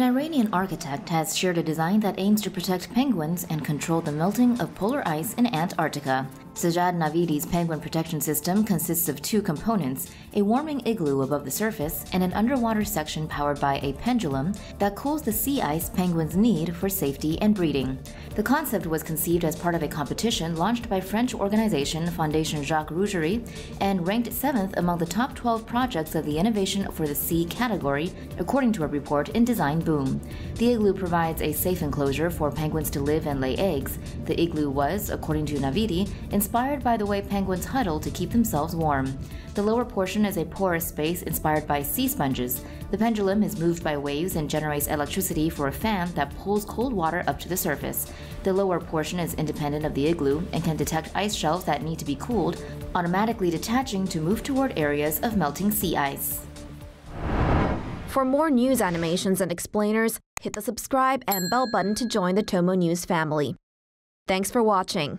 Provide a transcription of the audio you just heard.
An Iranian architect has shared a design that aims to protect penguins and control the melting of polar ice in Antarctica. Sajjad Navidi's penguin protection system consists of two components, a warming igloo above the surface and an underwater section powered by a pendulum that cools the sea ice penguins need for safety and breeding. The concept was conceived as part of a competition launched by French organization Fondation Jacques Rougerie and ranked 7th among the top 12 projects of the Innovation for the Sea category, according to a report in Design Boom. The igloo provides a safe enclosure for penguins to live and lay eggs. The igloo was, according to Navidi, inspired by the way penguins huddle to keep themselves warm. The lower portion is a porous space inspired by sea sponges. The pendulum is moved by waves and generates electricity for a fan that pulls cold water up to the surface. The lower portion is independent of the igloo and can detect ice shelves that need to be cooled, automatically detaching to move toward areas of melting sea ice. For more news animations and explainers, hit the subscribe and bell button to join the Tomo News family. Thanks for watching.